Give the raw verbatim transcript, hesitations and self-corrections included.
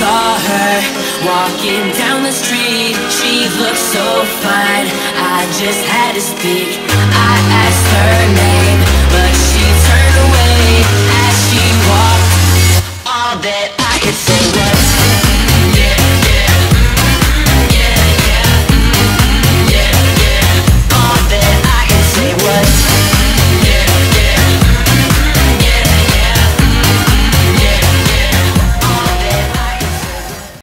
saw her walking down the street. She looked so fine, I just had to speak.